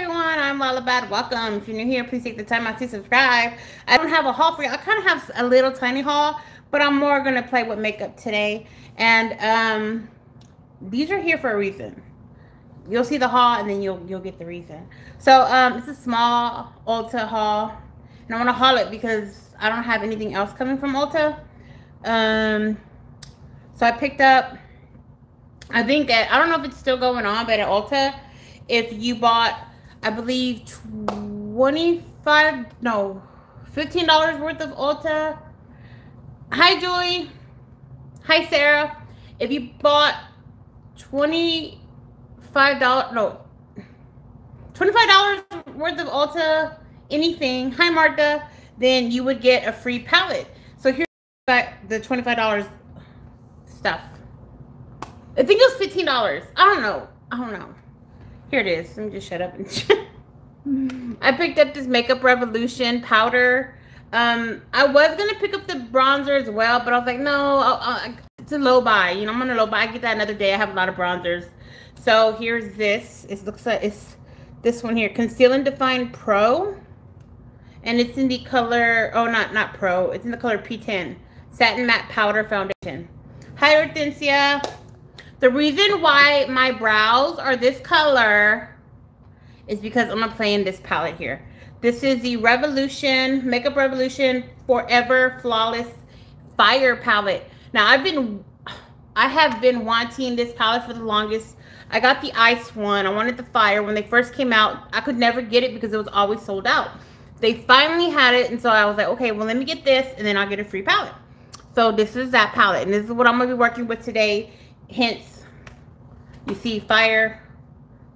everyone, I'm Lala Bad. Welcome. If you're new here, please take the time out to subscribe. I don't have a haul for you. I kind of have a little tiny haul, but I'm more going to play with makeup today. And these are here for a reason. You'll see the haul and then you'll get the reason. So it's a small Ulta haul. And I want to haul it because I don't have anything else coming from Ulta. So I picked up, I think that, I don't know if it's still going on, but at Ulta, if you bought, I believe, $15 worth of Ulta. Hi, Julie. Hi, Sarah. If you bought $25 worth of Ulta, anything, hi, Martha, then you would get a free palette. So here's the $25 stuff. I think it was $15. I don't know. Here it is. Let me just shut up and check. I picked up this Makeup Revolution powder. I was going to pick up the bronzer as well, but I was like, no, it's a low buy. You know, I'm going to low buy. I get that another day. I have a lot of bronzers. So here's this. It looks like it's this one here. Conceal and Define Pro. And it's in the color, oh, not Pro. It's in the color P10. Satin Matte Powder Foundation. Hi, Hortensia. The reason why my brows are this color is because I'm going to play in this palette here. This is the Revolution, Makeup Revolution Forever Flawless Fire Palette. Now, I have been wanting this palette for the longest. I got the ice one. I wanted the fire. When they first came out, I could never get it because it was always sold out. They finally had it, and so I was like, okay, well, let me get this, and then I'll get a free palette. So this is that palette, and this is what I'm going to be working with today. Hence, you see fire.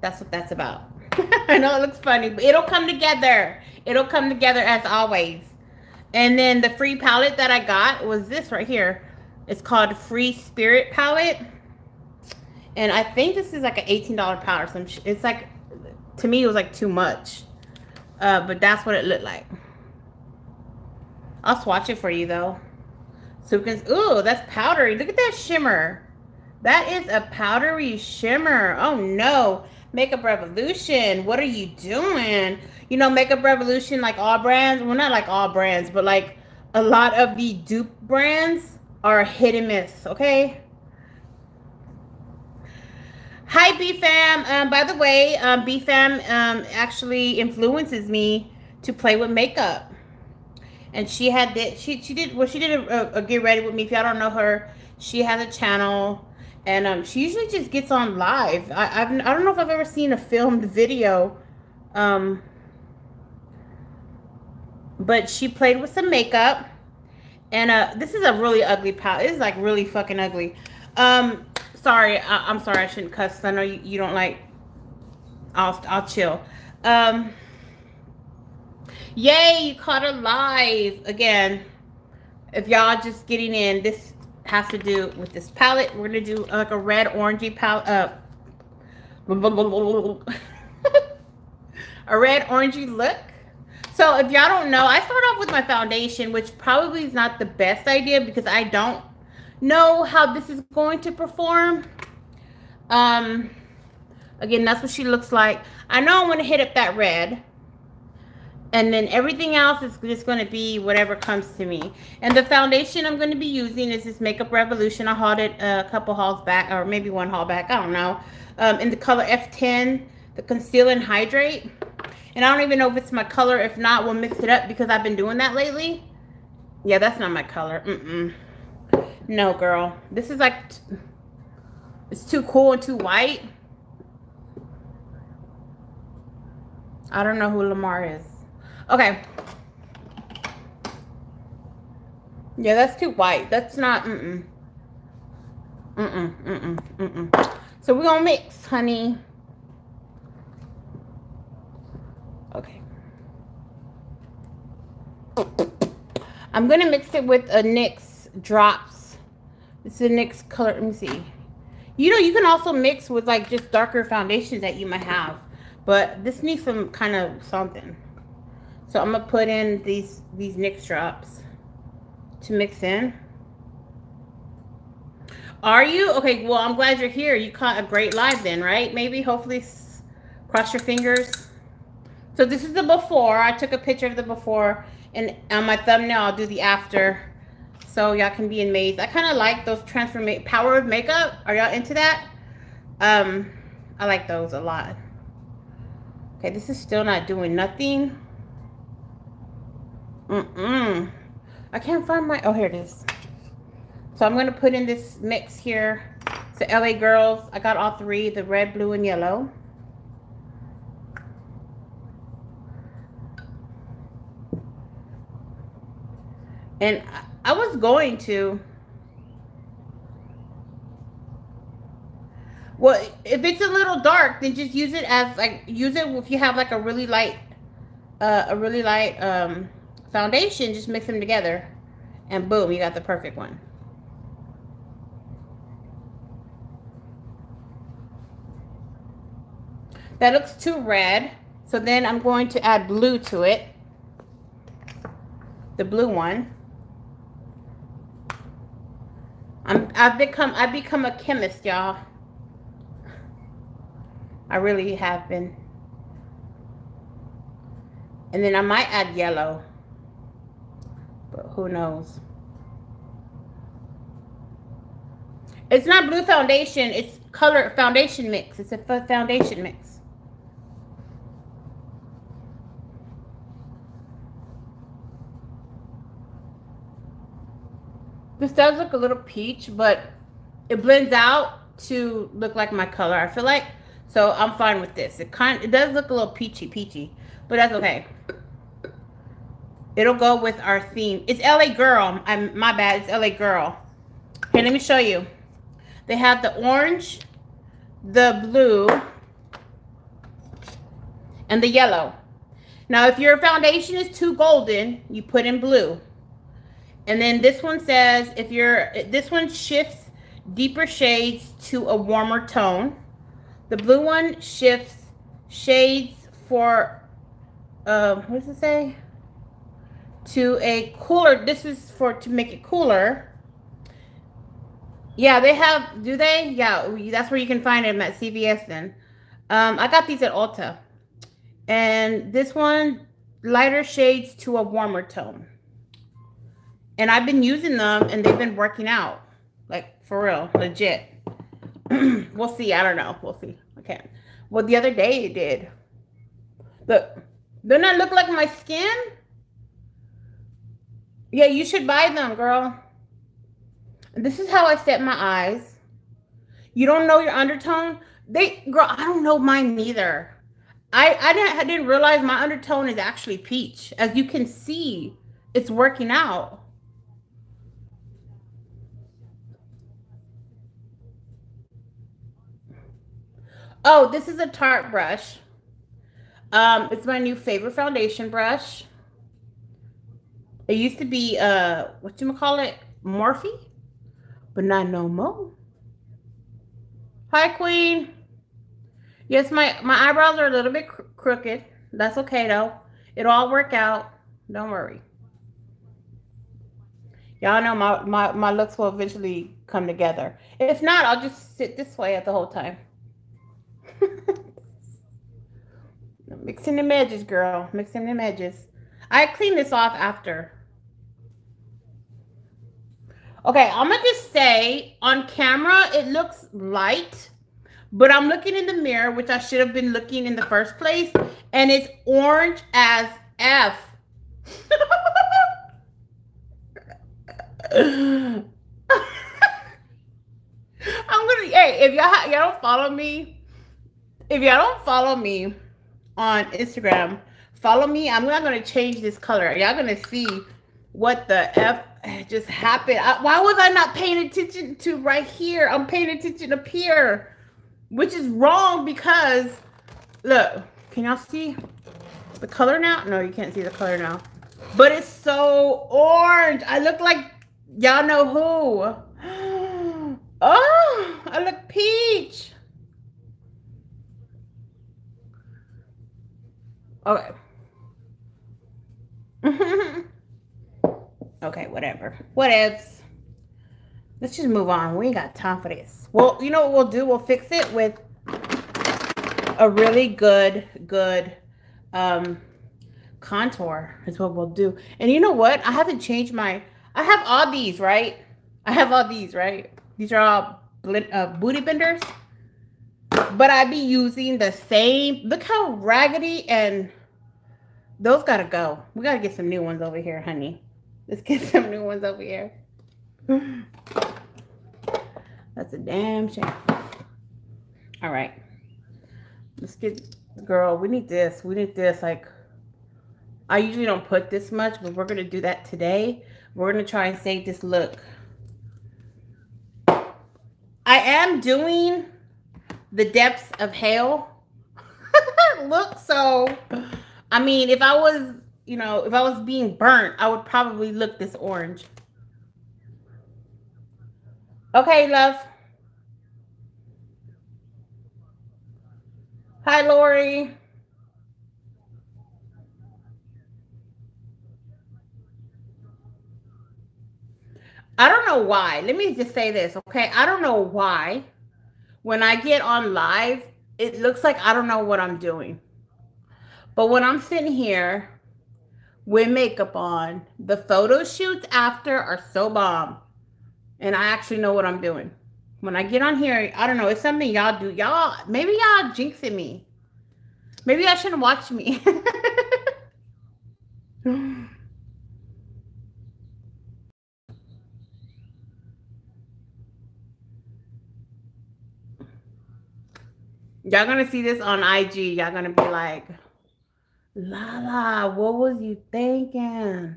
That's what that's about. I know it looks funny, but it'll come together. It'll come together as always. And then the free palette that I got was this right here. It's called Free Spirit Palette. And I think this is like an $18 powder. So it's like, to me, it was like too much. But that's what it looked like. I'll swatch it for you, though. So we can, ooh, that's powdery. Look at that shimmer. That is a powdery shimmer. Oh no, Makeup Revolution, what are you doing? You know, Makeup Revolution, like all brands, well, not like all brands, but like a lot of the dupe brands are hit and miss, okay? Hi, B-Fam. By the way, B-Fam actually influences me to play with makeup. And she had that, she did a Get Ready With Me. If y'all don't know her, she has a channel. And she usually just gets on live. I don't know if I've ever seen a filmed video. But she played with some makeup. And this is a really ugly palette. It's like really fucking ugly. Sorry. I'm sorry. I shouldn't cuss. I know you don't like. I'll chill. Yay. You caught her live. Again, if y'all just getting in, this has to do with this palette. We're gonna do like a red orangey palette, a red orangey look. So if y'all don't know, I start off with my foundation, which probably is not the best idea because I don't know how this is going to perform. Again, that's what she looks like. I know I want to hit up that red. And then everything else is just going to be whatever comes to me. And the foundation I'm going to be using is this Makeup Revolution. I hauled it a couple hauls back, or maybe one haul back. I don't know. In the color F10, the Conceal and Hydrate. And I don't even know if it's my color. If not, we'll mix it up because I've been doing that lately. Yeah, that's not my color. No, girl. This is like, it's too cool and too white. I don't know who Lamar is. Okay. Yeah, that's too white. That's not, So we're going to mix, honey. Okay. I'm going to mix it with a NYX Drops. It's a NYX color. Let me see. You know, you can also mix with like just darker foundations that you might have. But this needs some kind of something. So I'm going to put in these NYX drops to mix in. Are you? Okay, well, I'm glad you're here. You caught a great live then, right? Maybe, hopefully, cross your fingers. So this is the before. I took a picture of the before, and on my thumbnail, I'll do the after, so y'all can be amazed. I kind of like those transformation power of makeup. Are y'all into that? I like those a lot. Okay, this is still not doing nothing. I can't find my, oh, here it is. So I'm gonna put in this mix here. So LA Girls, I got all three, the red, blue, and yellow. And I was going to, well, if it's a little dark, then just use it as like, use it if you have like a really light foundation, just mix them together and boom, you got the perfect one. That looks too red, so then I'm going to add blue to it, the blue one. I've become a chemist, y'all. I really have been. And then I might add yellow, but who knows? It's not blue foundation, it's color foundation mix. It's a foundation mix. This does look a little peach, but it blends out to look like my color, I feel like. So I'm fine with this. It does look a little peachy, but that's okay. It'll go with our theme. It's LA Girl. My bad. It's LA Girl. Here, let me show you. They have the orange, the blue, and the yellow. Now, if your foundation is too golden, you put in blue. And then this one says, if you're, this one shifts deeper shades to a warmer tone. The blue one shifts shades for, what does it say? To a cooler, this is for, to make it cooler. Yeah, they have, do they? Yeah, that's where you can find them, at CVS then. I got these at Ulta. And this one, lighter shades to a warmer tone. And I've been using them and they've been working out. Like, for real, legit. We'll see, I don't know, we'll see. I can't. Well, the other day it did. Look, doesn't that look like my skin? Yeah, you should buy them, girl. This is how I set my eyes. You don't know your undertone? Girl, I don't know mine neither. I didn't realize my undertone is actually peach. As you can see, it's working out. Oh, this is a Tarte brush. It's my new favorite foundation brush. It used to be, whatchamacallit, Morphe, but not no more. Hi, Queen. Yes, my eyebrows are a little bit crooked. That's okay, though. It'll all work out. Don't worry. Y'all know my looks will eventually come together. If not, I'll just sit this way at the whole time. Mixing them edges, girl. Mixing them edges. I clean this off after. Okay, I'm gonna just say on camera it looks light, but I'm looking in the mirror, which I should have been looking in the first place, and it's orange as F. Hey, if y'all don't follow me, if y'all don't follow me on Instagram, follow me. I'm not going to change this color. Y'all going to see what the F just happened. Why was I not paying attention to right here? I'm paying attention up here, which is wrong because, look, can y'all see the color now? No, you can't see the color now, but it's so orange. I look like y'all know who. Oh, I look peach. Okay. Okay, whatever. What ifs? Let's just move on. We ain't got time for this. Well, you know what we'll do? We'll fix it with a really good contour is what we'll do. And you know what? I haven't changed my, I have all these, right? I have all these, right? These are all booty benders. But I be using the same. Look how raggedy, and those gotta go. We gotta get some new ones over here, honey. Let's get some new ones over here. That's a damn shame. All right. Let's get, girl, we need this. We need this. Like, I usually don't put this much, but we're gonna do that today. We're gonna try and save this look. I am doing the depths of hell look. So, I mean, if I was, you know, if I was being burnt, I would probably look this orange. Okay, love. Hi, Lori. I don't know why. Let me just say this, okay? I don't know why. When I get on live, it looks like I don't know what I'm doing. But when I'm sitting here with makeup on, the photo shoots after are so bomb. And I actually know what I'm doing. When I get on here, I don't know. It's something y'all do. Y'all, maybe y'all jinxing me. Maybe y'all shouldn't watch me. Y'all gonna see this on IG. Y'all gonna be like, Lala, what was you thinking?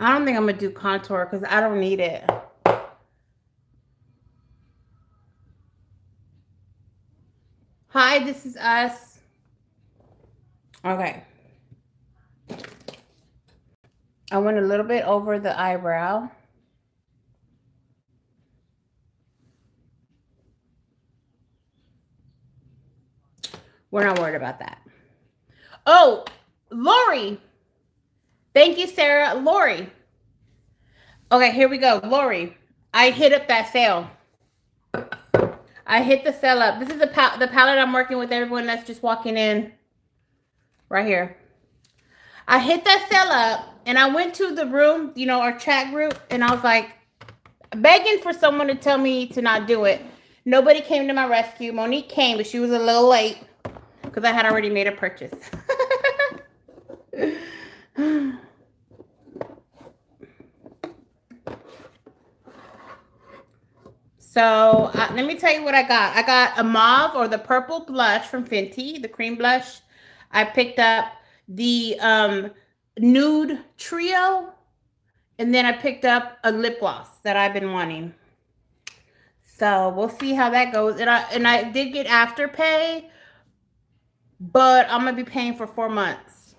I don't think I'm gonna do contour because I don't need it. Hi, this is us. Okay. I went a little bit over the eyebrow. We're not worried about that. Oh, Lori. Thank you, Sarah. Lori. Okay, here we go. Lori, I hit up that sale. I hit the sell up. This is the palette I'm working with everyone that's just walking in right here. I hit that sell up and I went to the room, you know, our chat group. And I was like begging for someone to tell me to not do it. Nobody came to my rescue. Monique came, but she was a little late because I had already made a purchase. So let me tell you what I got. I got a mauve or the purple blush from Fenty, the cream blush. I picked up the nude trio. And then I picked up a lip gloss that I've been wanting. So we'll see how that goes. And I did get Afterpay, but I'm going to be paying for 4 months.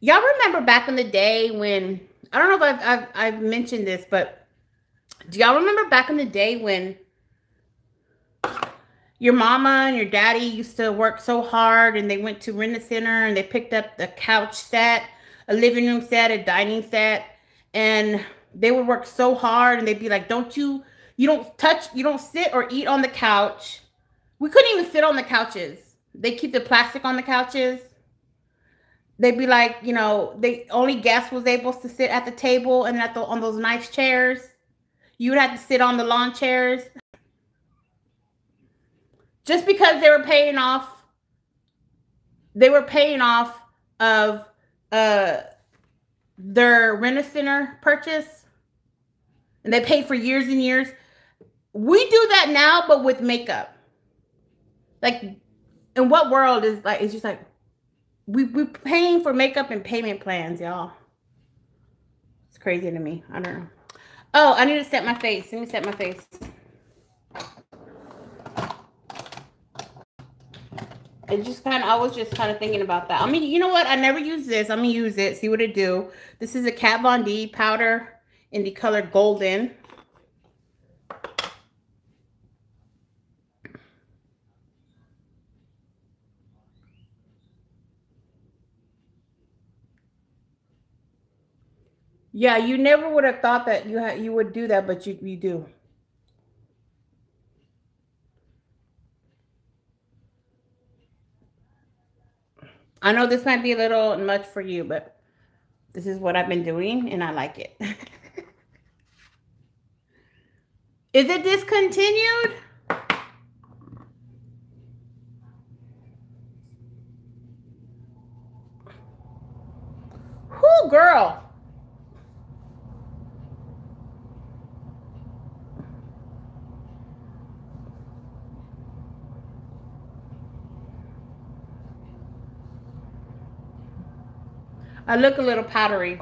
Y'all remember back in the day when, I don't know if I've mentioned this, but do y'all remember back in the day when your mama and your daddy used to work so hard and they went to Rent-A-Center and they picked up the couch set, a living room set, a dining set, and they would work so hard and they'd be like, you don't sit or eat on the couch. We couldn't even sit on the couches. They keep the plastic on the couches. They'd be like, you know, they only guests was able to sit at the table and on those nice chairs. You would have to sit on the lawn chairs. Just because they were paying off, of their Rent-A-Center purchase. And they paid for years and years. We do that now, but with makeup. Like, in what world is like, it's just like, we're paying for makeup and payment plans, y'all. It's crazy to me. I don't know. Oh, I need to set my face. Let me set my face. I was just kind of thinking about that. I mean, you know what? I never use this. I'm going to use it. See what it do. This is a Kat Von D powder in the color Golden. Yeah, you never would have thought that you would do that, but you do. I know this might be a little much for you, but this is what I've been doing, and I like it. Is it discontinued? Whoo, girl. I look a little powdery.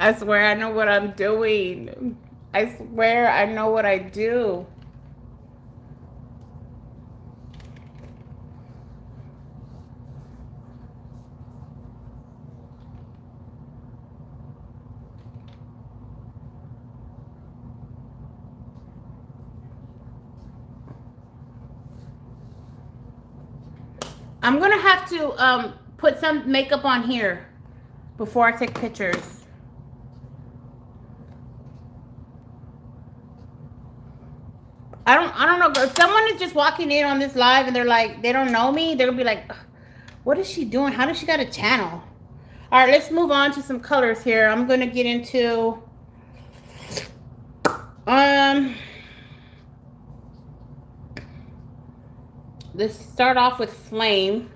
I swear I know what I'm doing. I swear I know what I do. I'm gonna have to put some makeup on here before I take pictures. I don't know. If someone is just walking in on this live and they're like, they don't know me, they're gonna be like, what is she doing? How does she got a channel? All right, let's move on to some colors here. I'm gonna get into let's start off with Flame.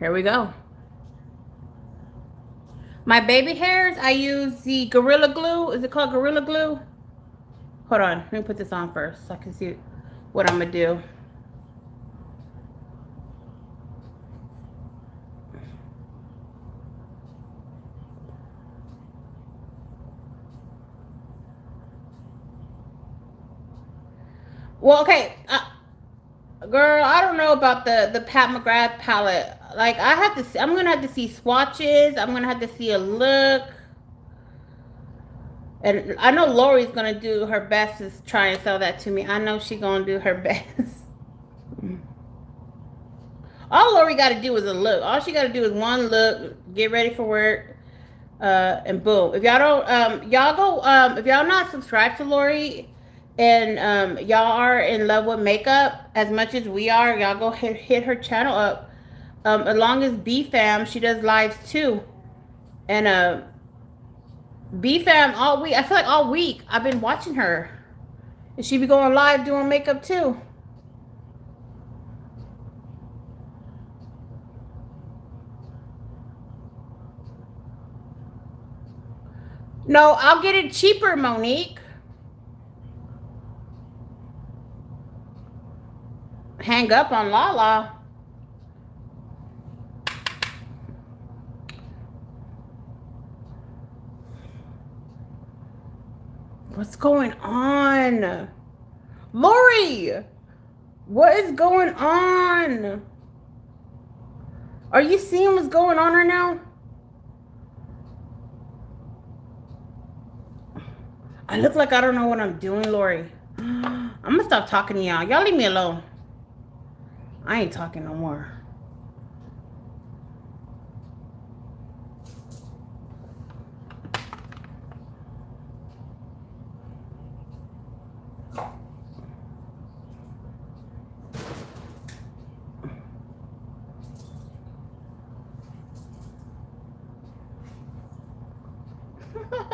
Here we go. My baby hairs, I use the Gorilla Glue. Is it called Gorilla Glue? Hold on, let me put this on first so I can see what I'm gonna do. Well, okay, girl, I don't know about the Pat McGrath palette. Like, I have to see, I'm going to have to see swatches. I'm going to have to see a look. And I know Lori's going to do her best to try and sell that to me. I know she's going to do her best. All Lori got to do is a look. All she got to do is one look, get ready for work, and boom. If y'all don't, if y'all not subscribed to Lori, and y'all are in love with makeup as much as we are, y'all go hit her channel up. As long as B Fam, she does lives too, and B Fam all week. I feel like all week I've been watching her, and she be going live doing makeup too. No, I'll get it cheaper, Monique. Hang up on Lala. What's going on? Lori, what is going on? Are you seeing what's going on right now? I look like I don't know what I'm doing, Lori. I'm gonna stop talking to y'all. Y'all leave me alone. I ain't talking no more.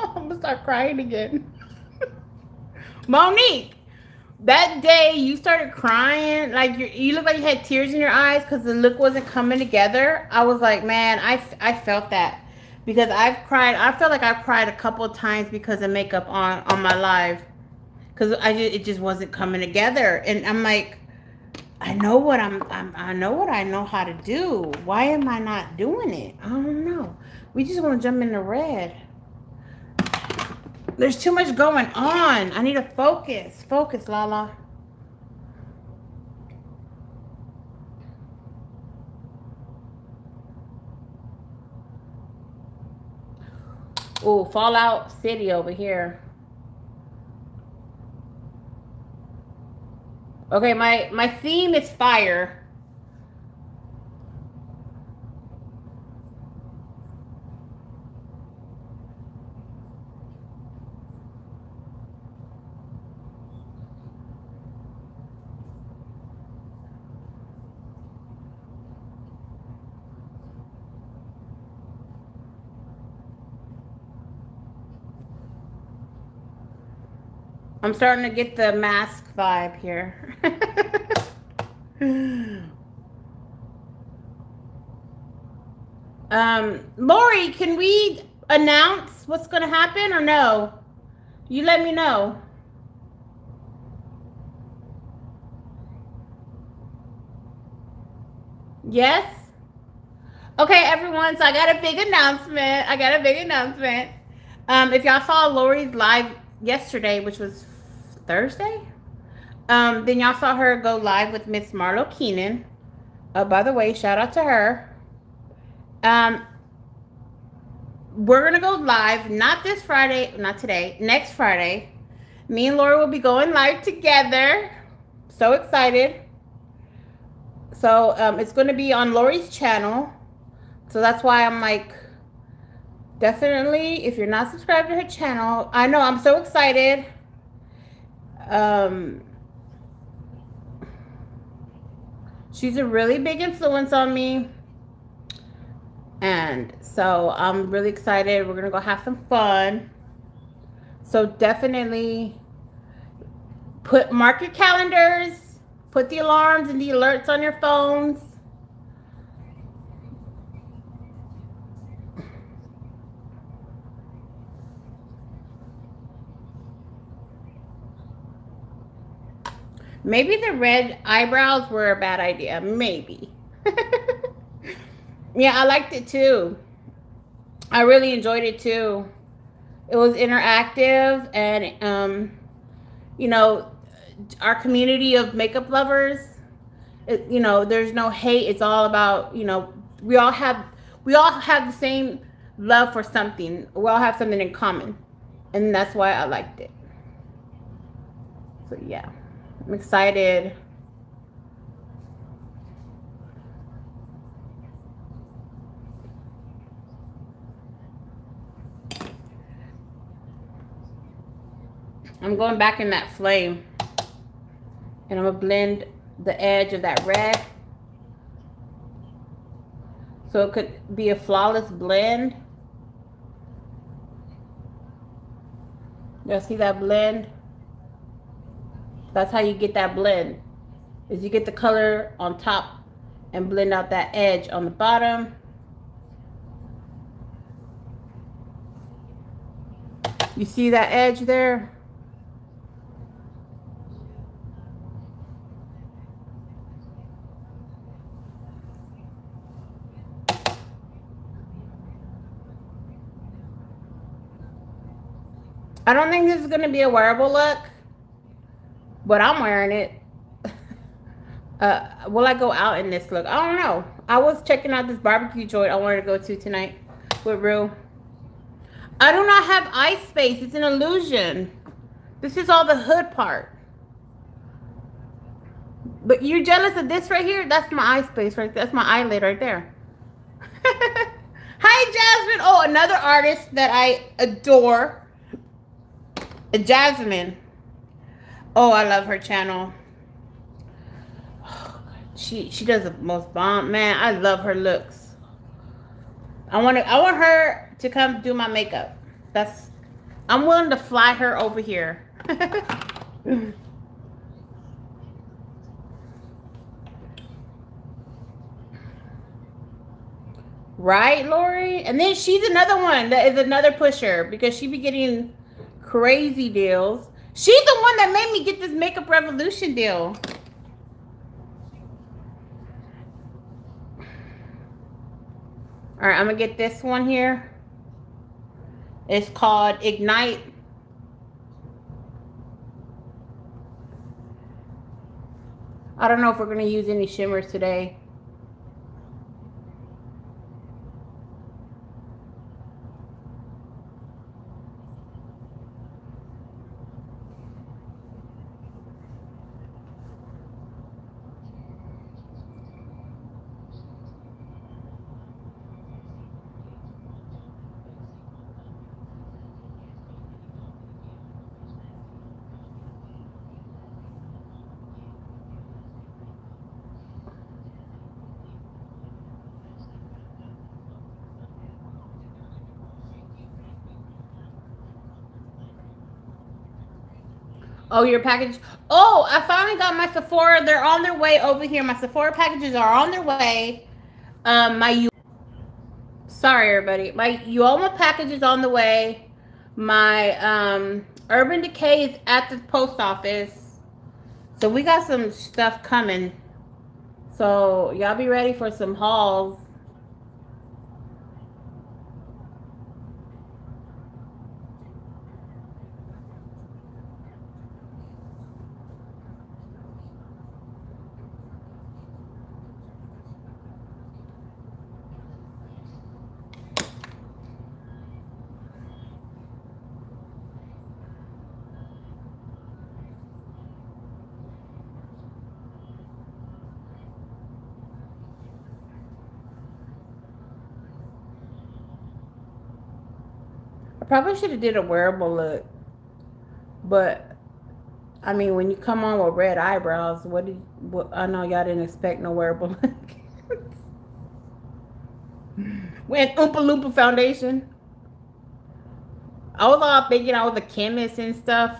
I'm gonna start crying again. Monique! That day you started crying, like you look like you had tears in your eyes because the look wasn't coming together. I was like, man, I felt that, because I've cried. I felt like I cried a couple of times because of makeup on my live, because it just wasn't coming together. And I'm like, I know what I know how to do. Why am I not doing it? I don't know. We just want to jump into red. There's too much going on. I need to focus. Focus, Lala. Ooh, Fallout City over here. Okay, my theme is fire. I'm starting to get the mask vibe here. Lori, can we announce what's going to happen or no? You let me know. Yes? Okay, everyone, so I got a big announcement. If y'all saw Lori's live yesterday, which was Thursday, then y'all saw her go live with Miss Marlo Keenan. By the way, shout out to her. We're gonna go live, not this Friday, not today, next Friday. Me and Lori will be going live together. So excited. So it's gonna be on Lori's channel. So that's why I'm like, definitely, if you're not subscribed to her channel, I know, I'm so excited. She's a really big influence on me, and so I'm really excited. We're gonna go have some fun, so definitely mark your calendars, put the alarms and the alerts on your phones. Maybe the red eyebrows were a bad idea. Maybe. Yeah, I liked it too. I really enjoyed it too. It was interactive, and, you know, our community of makeup lovers, you know, there's no hate. It's all about, you know, we all have the same love for something. We all have something in common, and that's why I liked it. So, yeah. I'm excited. I'm going back in that flame, and I'm gonna blend the edge of that red so it could be a flawless blend. Y'all see that blend? That's how you get that blend, is you get the color on top and blend out that edge on the bottom. You see that edge there? I don't think this is going to be a wearable look, but I'm wearing it. Will I go out in this look? I don't know. I was checking out this barbecue joint I wanted to go to tonight with Rue. I do not have eye space. It's an illusion. This is all the hood part. But you're jealous of this right here? That's my eye space right there. That's my eyelid right there. Hi, Jasmine. Oh, another artist that I adore. Jasmine. Oh, I love her channel. Oh, she does the most bomb, man. I love her looks. I want her to come do my makeup. I'm willing to fly her over here. Right, Lori? And then she's another one that is another pusher, because she be getting crazy deals. She's the one that made me get this Makeup Revolution deal. All right, I'm going to get this one here. It's called Ignite. I don't know if we're going to use any shimmers today. Oh, your package. Oh, I finally got my Sephora. They're on their way over here. My Sephora packages are on their way. Sorry, everybody. My Uoma package is on the way. My Urban Decay is at the post office. So we got some stuff coming. So y'all be ready for some hauls. Probably should have did a wearable look, but I mean, when you come on with red eyebrows, what I know y'all didn't expect no wearable look. When Oompa Loompa foundation, I was all thinking I was a chemist and stuff.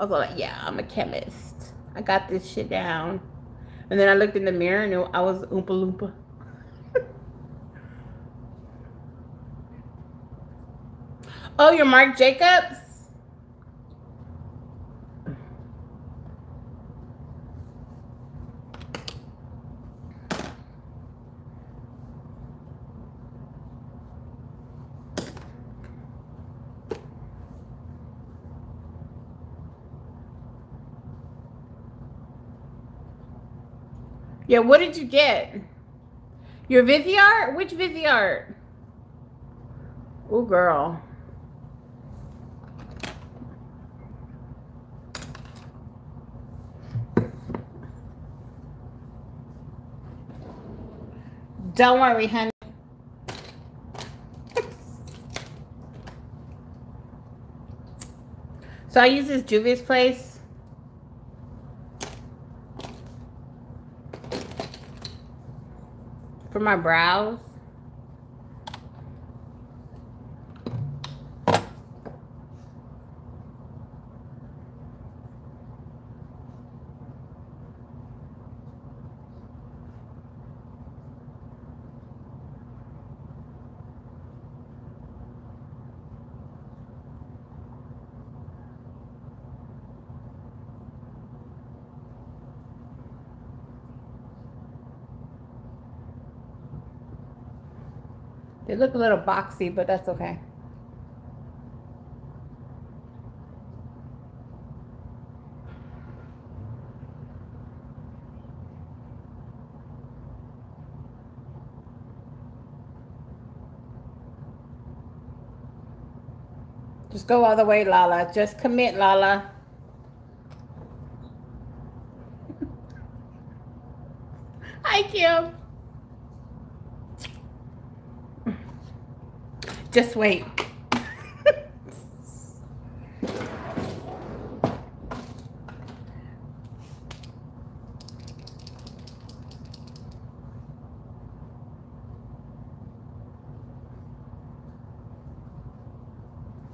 I was like, yeah, I'm a chemist, I got this shit down. And then I looked in the mirror and I was Oompa Loompa. Oh, you're Marc Jacobs? Yeah, what did you get? Your Viseart? Which Viseart? Oh, girl. Don't worry, honey. So I use this Juvia's Place. For my brows. They look a little boxy, but that's okay. Just go all the way, Lala. Just commit, Lala. Hi, Kim. Just wait.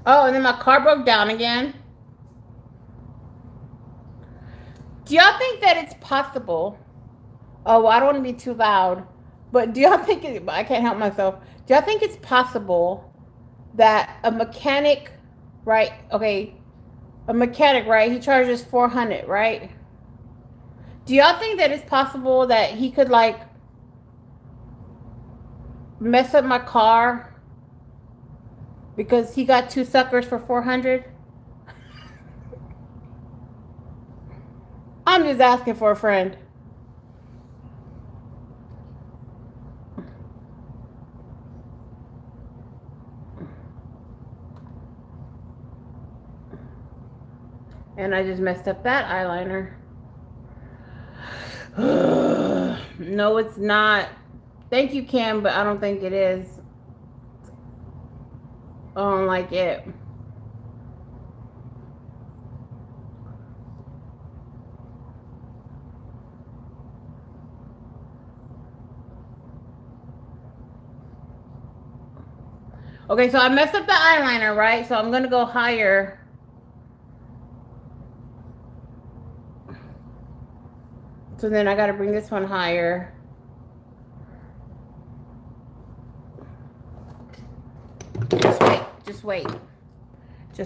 Oh, and then my car broke down again. Do y'all think that it's possible? Oh, well, I don't want to be too loud, but do y'all think it, I can't help myself. Do y'all think it's possible that a mechanic, right? Okay, a mechanic, right? He charges $400, right? Do y'all think that it's possible that he could like mess up my car because he got two suckers for $400? I'm just asking for a friend. And I just messed up that eyeliner. No, it's not. Thank you, Kim, but I don't think it is. I don't like it. Okay, so I messed up the eyeliner, right? So I'm gonna go higher. So then I got to bring this one higher. Just wait. All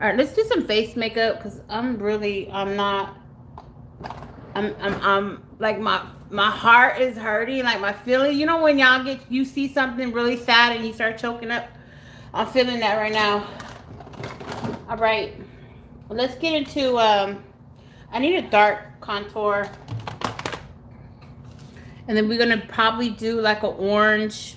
right, let's do some face makeup because I'm like my heart is hurting, like my feeling. You know when y'all you see something really sad and you start choking up? I'm feeling that right now. All right, well, let's get into I need a dark contour, and then we're gonna probably do like an orange.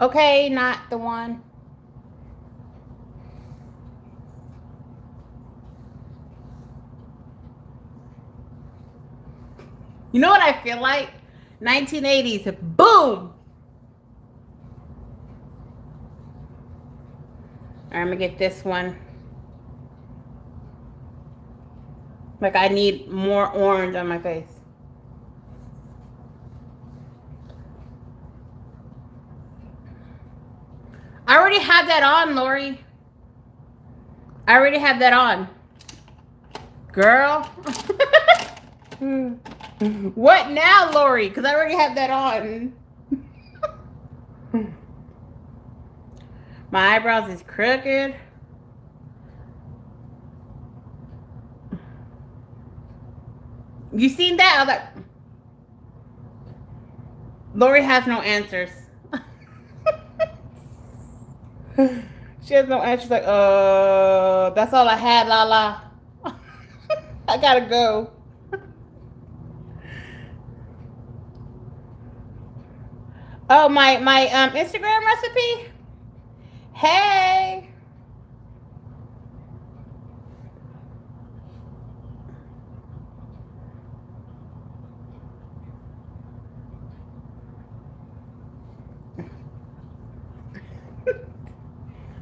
Okay, not the one. You know what I feel like? 1980s. Boom! I'm gonna get this one. Like, I need more orange on my face. I already have that on, Lori. I already have that on. Girl. What now, Lori? Because I already have that on. My eyebrows is crooked. You seen that? Like, Lori has no answers. She has no answer. She's like, that's all I had, Lala. I gotta go. Oh, my Instagram recipe? Hey.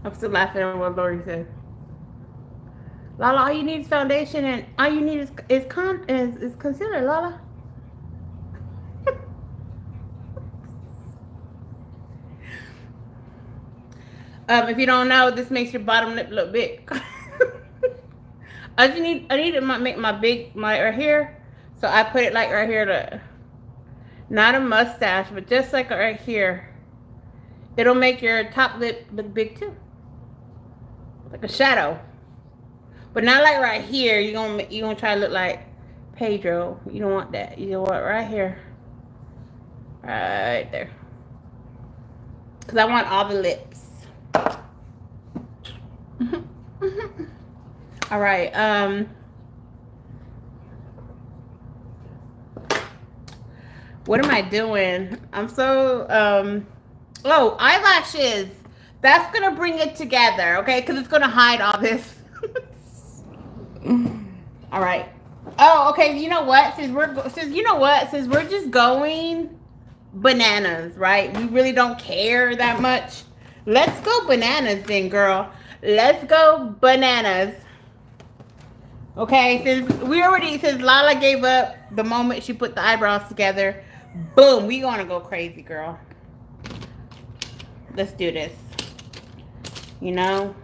I'm still laughing at what Lori said. Lala, all you need is foundation, and all you need is concealer, Lala. If you don't know, this makes your bottom lip look big. I need to make my right here, so I put it like right here to, not a mustache, but just like right here. It'll make your top lip look big too. Like a shadow, but not like right here. You're gonna try to look like Pedro. You don't want that. You want right here, right there, because I want all the lips. All right, what am I doing? I'm so oh, eyelashes. That's going to bring it together, okay? Because it's going to hide all this. All right. Oh, okay. You know what? Since we're just going bananas, right? We really don't care that much. Let's go bananas then, girl. Let's go bananas. Okay? Since Lala gave up the moment she put the eyebrows together, boom, we going to go crazy, girl. Let's do this. You know,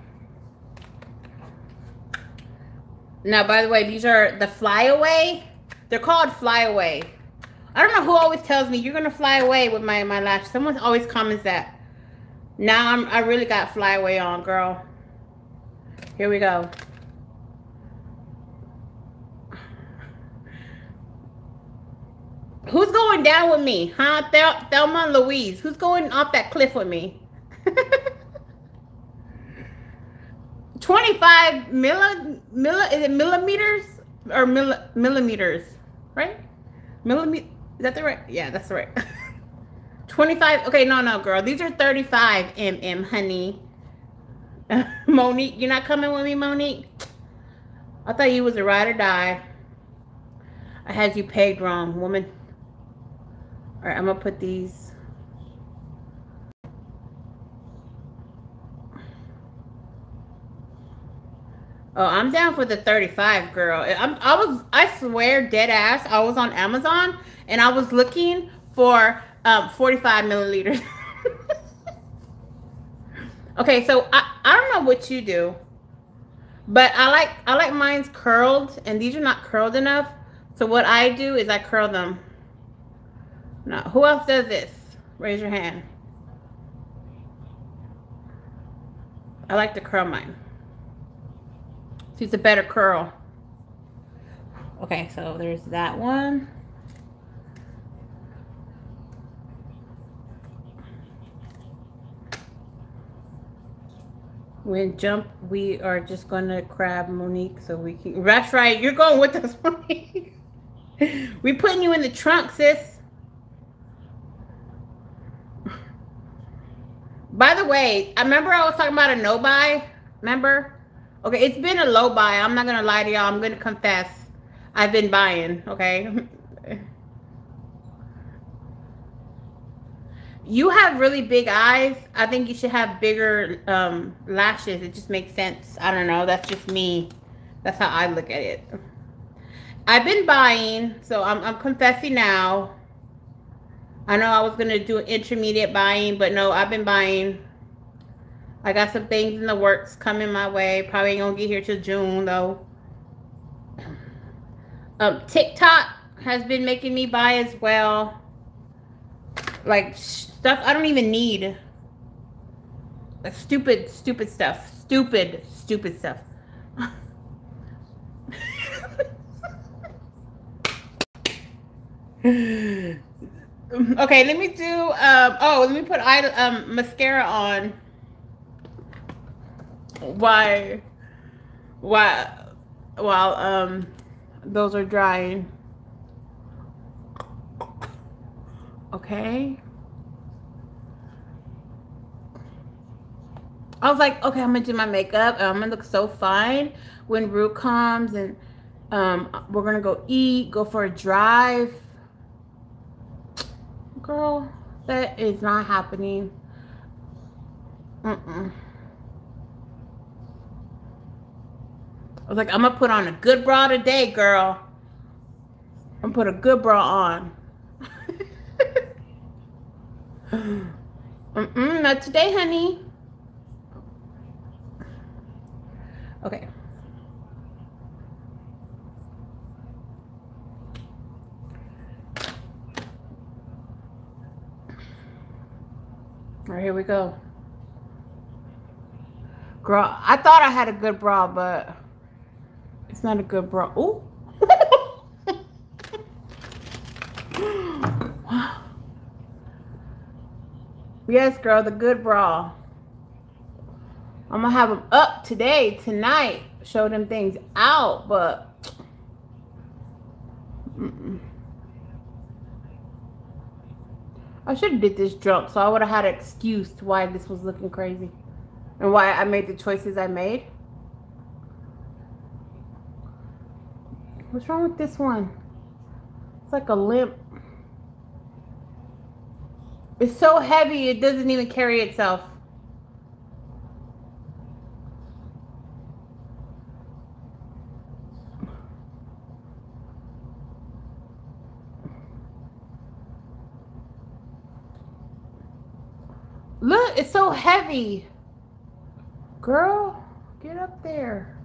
now by the way, these are the flyaway. They're called flyaway. I don't know who always tells me you're gonna fly away with my lash. Someone always comments that. Now I really got flyaway on, girl. Here we go. Who's going down with me, huh? Thelma and Louise. Who's going off that cliff with me? 25 millimeters, right? Millimeter, Is that the right? Yeah, that's the right. 25. Okay, no, girl. These are 35 mm, honey. Monique, you're not coming with me, Monique? I thought you was a ride or die. I had you pegged wrong, woman. All right, I'm going to put these. Oh, I'm down for the 35, girl. I swear, dead ass, I was on Amazon, and I was looking for 45 milliliters. Okay, so I don't know what you do, but I like mine's curled, and these are not curled enough. So what I do is I curl them. Now, who else does this? Raise your hand. I like to curl mine. So it's a better curl. Okay, so there's that one. When jump, we are just gonna grab Monique so we can. That's right, you're going with us, Monique. We putting you in the trunk, sis. By the way, I remember I was talking about a no buy. Remember? Okay, it's been a low buy. I'm not gonna lie to y'all. I'm gonna confess. I've been buying. Okay. You have really big eyes. I think you should have bigger lashes. It just makes sense. I don't know. That's just me. That's how I look at it. I've been buying, so I'm confessing now. I know I was going to do intermediate buying, but no, I've been buying. I got some things in the works coming my way. Probably ain't going to get here till June, though. TikTok has been making me buy as well. Like, stuff I don't even need. Like, stupid stuff. Stupid stuff. Okay, let me do, let me put mascara on. While those are drying. Okay. I was like, okay, I'm gonna do my makeup. I'm gonna look so fine when Rue comes, and we're gonna go eat, go for a drive. Girl, that is not happening. I was like, I'm gonna put on a good bra today, girl. I'm gonna put a good bra on. Not today, honey. Okay. All right, here we go. Girl, I thought I had a good bra, but it's not a good bra. Ooh. Yes, girl, the good bra. I'm gonna have them up today, tonight. Show them things out, but I should have did this drunk, so I would have had an excuse to why this was looking crazy and why I made the choices I made. What's wrong with this one? It's like a limp. It's so heavy, it doesn't even carry itself. Look, it's so heavy. Girl, get up there.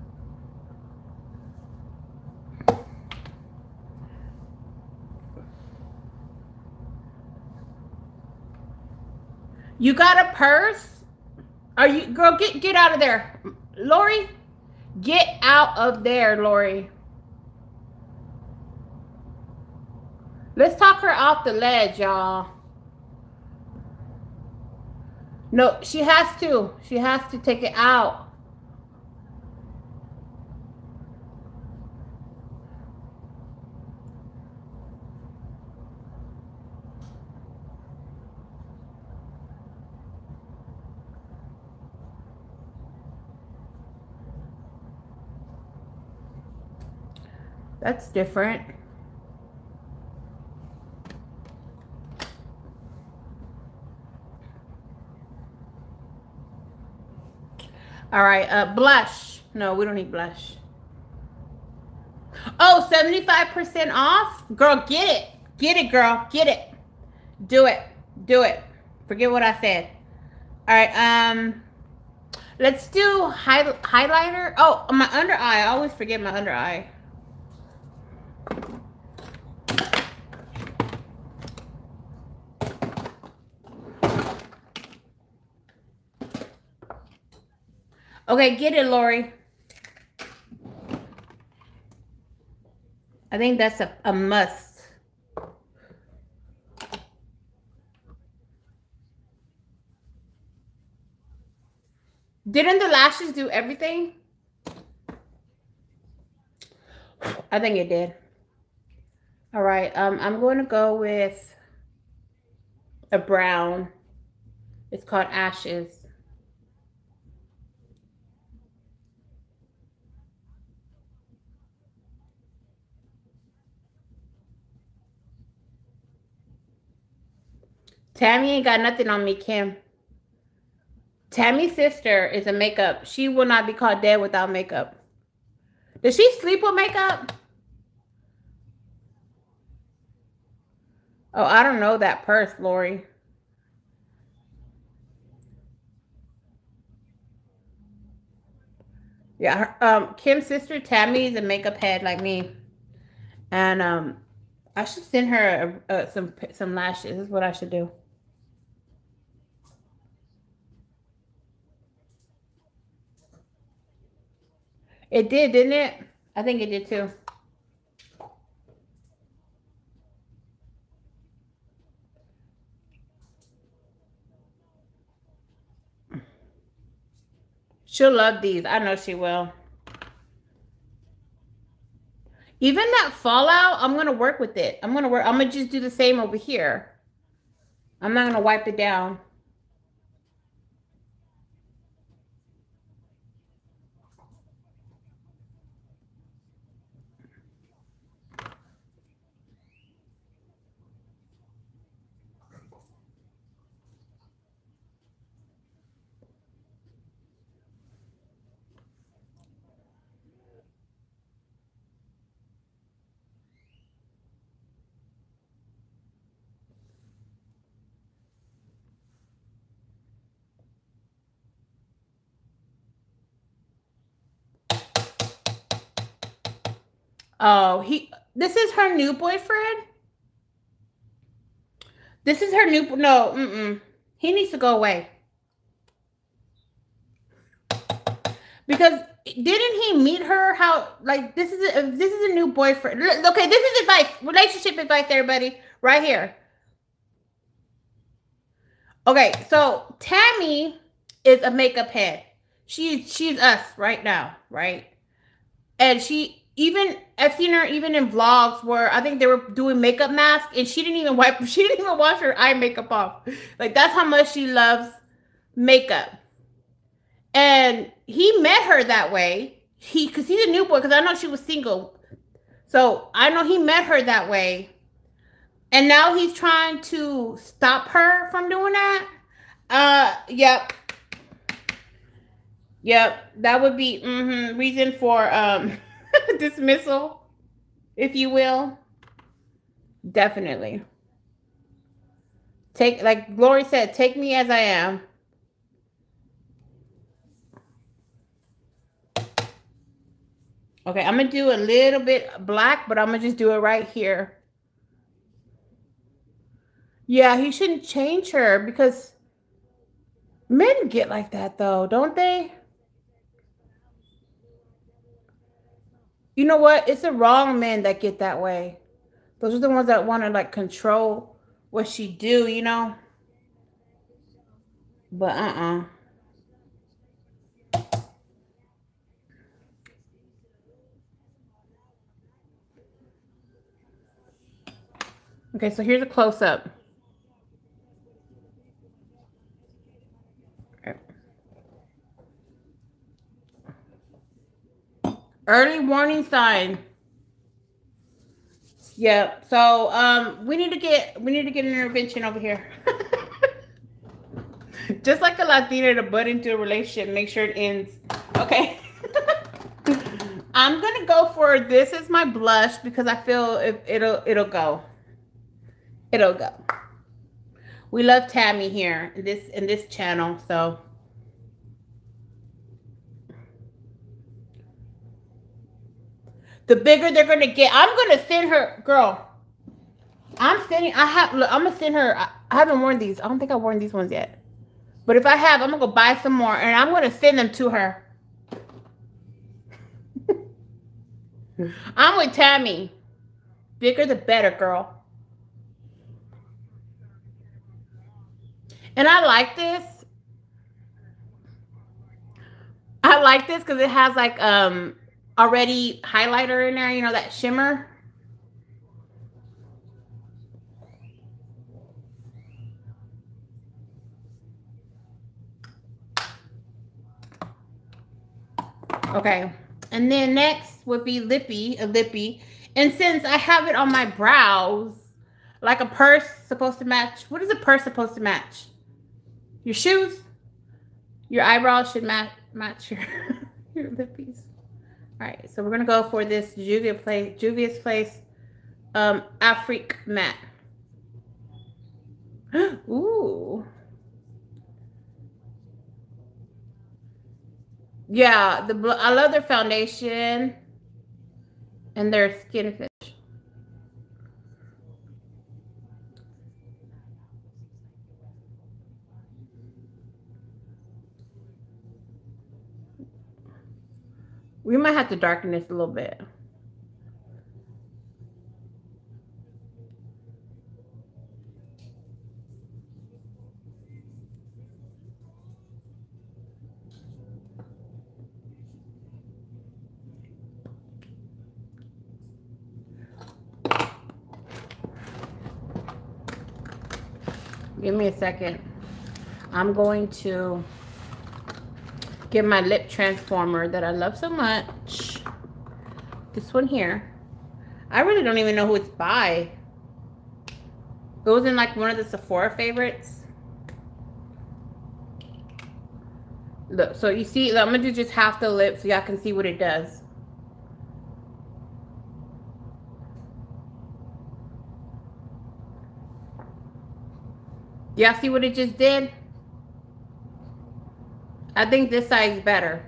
You got a purse? Are you, girl, get out of there. Lori, get out of there, Lori. Let's talk her off the ledge, y'all. No, she has to. She has to take it out. That's different. All right, blush. No, we don't need blush. Oh, 75% off? Girl, get it. Get it, girl. Get it. Do it. Do it. Forget what I said. All right, let's do highlighter. Oh, my under eye. I always forget my under eye. Okay, get it, Lori. I think that's a must. Didn't the lashes do everything? I think it did. All right, I'm going to go with a brown. It's called Ashes. Tammy ain't got nothing on me, Kim. Tammy's sister is a makeup. She will not be caught dead without makeup. Does she sleep with makeup? Oh, I don't know that purse, Lori. Yeah, her, Kim's sister, Tammy, is a makeup head like me. And I should send her some lashes. This is what I should do. It did, didn't it? I think it did too. She'll love these. I know she will. Even that fallout, I'm going to work with it. I'm going to just do the same over here. I'm not going to wipe it down. Oh, this is her new boyfriend? This is her new, no, mm-mm. He needs to go away. Because didn't he meet her how, like, this is a new boyfriend. Okay, this is advice, relationship advice, everybody, right here. Okay, so Tammy is a makeup head. She's us right now, right? And she, even I've seen her even in vlogs where I think they were doing makeup masks and she didn't even wipe, she didn't even wash her eye makeup off. Like, that's how much she loves makeup. And he met her that way. Cause he's a new boy, cause I know she was single. So I know he met her that way. And now he's trying to stop her from doing that. Yep. Yep. That would be reason for, dismissal, if you will. Definitely. Take, like Glory said, take me as I am. Okay, I'm gonna do a little bit black, but I'm gonna just do it right here. Yeah, he shouldn't change her because men get like that though, don't they? You know what? It's the wrong men that get that way. Those are the ones that want to, like, control what she do, you know? But Okay, so here's a close-up. Early warning sign. Yeah, so we need to get an intervention over here. Just like a Latina to butt into a relationship and make sure it ends. Okay. I'm gonna go for this is my blush because I feel it'll go. We love Tammy here in this channel, so the bigger they're gonna get. I'm gonna send her, girl. I'm gonna send her. I haven't worn these. I don't think I've worn these ones yet. But if I have, I'm gonna go buy some more and I'm gonna send them to her. I'm with Tammy. Bigger the better, girl. And I like this. I like this because it has like already highlighter in there, you know, that shimmer. Okay, and then next would be a lippy. And since I have it on my brows, like a purse supposed to match. What is a purse supposed to match? Your shoes, your eyebrows should match your lippies. All right, so we're gonna go for this Juvia's Place, Afrique Matte. Ooh. Yeah, I love their foundation and their skin finish. We might have to darken this a little bit. Give me a second. I'm going to get my lip transformer that I love so much. This one here. I really don't even know who it's by. It was in like one of the Sephora favorites. Look, so you see, I'm gonna do just half the lip so y'all can see what it does. Y'all see what it just did? I think this side's better.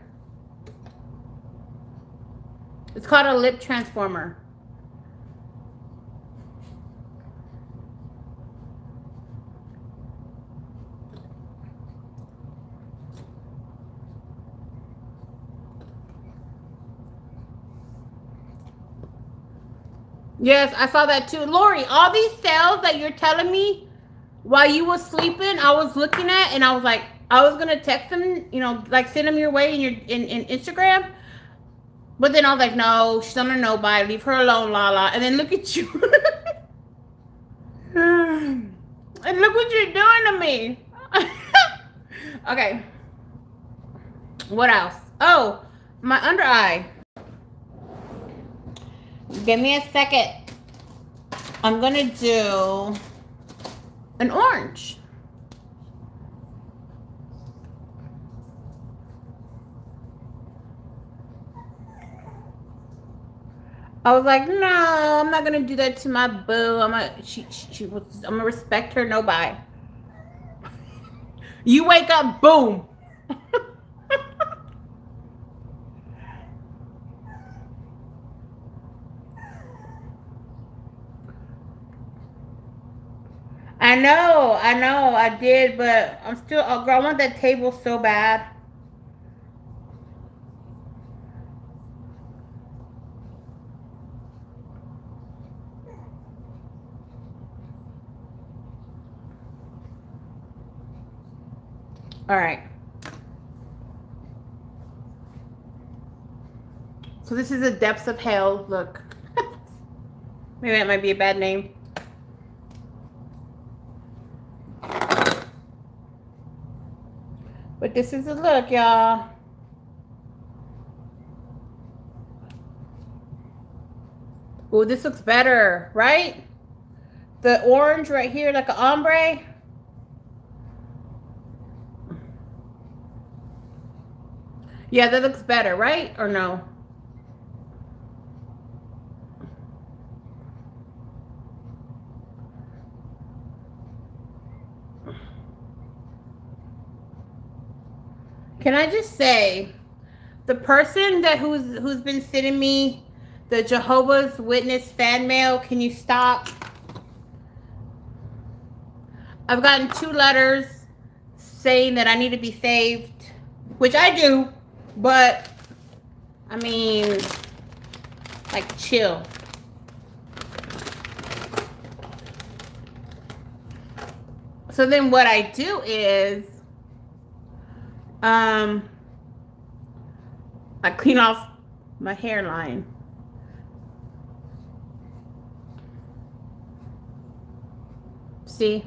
It's called a lip transformer. Yes, I saw that too. Lori, all these sales that you're telling me while you were sleeping, I was looking at and I was like, I was gonna text them, you know, like send them your way in Instagram, but then I was like, no, she's under nobody. Leave her alone, Lala. And then look at you, and look what you're doing to me. Okay, what else? Oh, my under eye. Give me a second. I'm gonna do an orange. I was like, no, I'm not gonna do that to my boo. I'm gonna respect her, no bye. You wake up, boom. I know, I did, but I'm still, oh girl, I want that table so bad. All right. So this is a Depths of Hell look. Maybe that might be a bad name. But this is a look, y'all. Oh, this looks better, right? The orange right here, like an ombre. Yeah, that looks better, right? Or no? Can I just say, the person that who's been sending me the Jehovah's Witness fan mail, can you stop? I've gotten 2 letters saying that I need to be saved, which I do, but I mean, like, chill. So then what I do is, I clean off my hairline. See?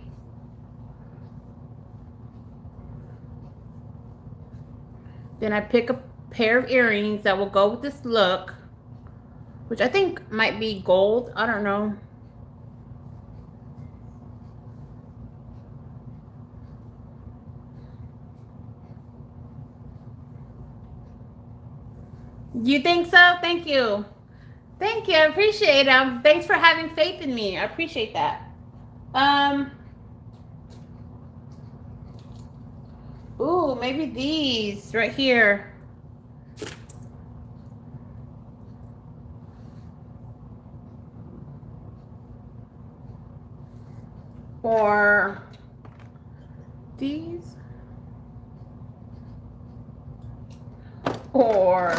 Then I pick a pair of earrings that will go with this look, which I think might be gold. I don't know. You think so? Thank you. Thank you. I appreciate it. Thanks for having faith in me. I appreciate that. Ooh, maybe these right here. Or these. Or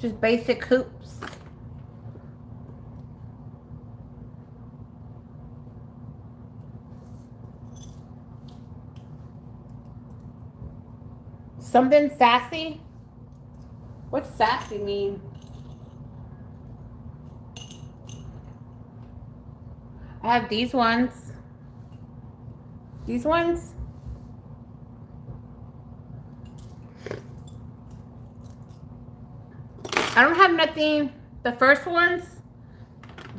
just basic hoops. Something sassy? What's sassy mean? I have these ones. These ones? I don't have nothing. The first ones,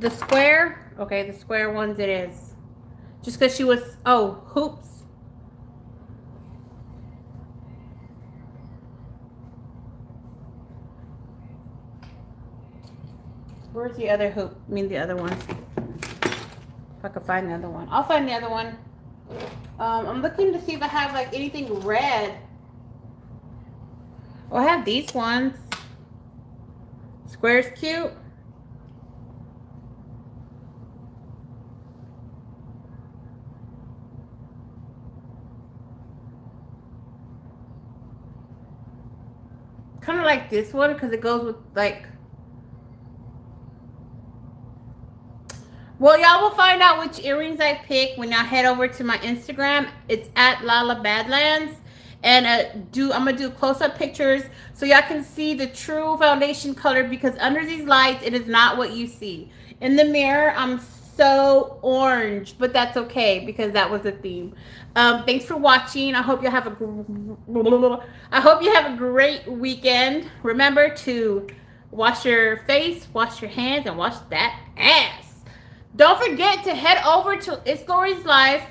the square. Okay, the square ones it is. Just because she was, oh, hoops. Where's the other hoop? I mean, the other one. If I could find the other one. I'll find the other one. I'm looking to see if I have, like, anything red. Oh, I have these ones. Square's cute. Kind of like this one because it goes with, like, well, y'all will find out which earrings I pick when y'all head over to my Instagram. It's at Lala Badlands. And I'm going to do close-up pictures so y'all can see the true foundation color, because under these lights, it is not what you see. In the mirror, I'm so orange, but that's okay because that was the theme. Thanks for watching. I hope you have a great weekend. Remember to wash your face, wash your hands, and wash that ass. Don't forget to head over to It's Gory's Life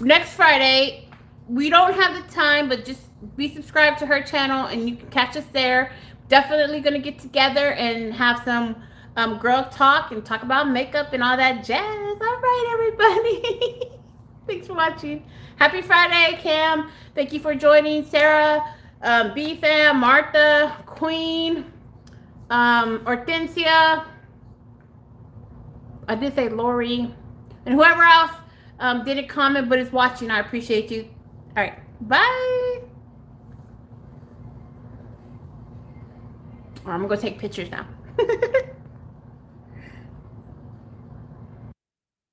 next Friday. We don't have the time, but just be subscribed to her channel and you can catch us there. Definitely going to get together and have some girl talk and talk about makeup and all that jazz. All right, everybody. Thanks for watching. Happy Friday, Cam. Thank you for joining. Sarah, B-Fam, Martha, Queen, Hortensia. I did say Lori and whoever else didn't comment but is watching. I appreciate you. All right. Bye. All right, I'm going to take pictures now.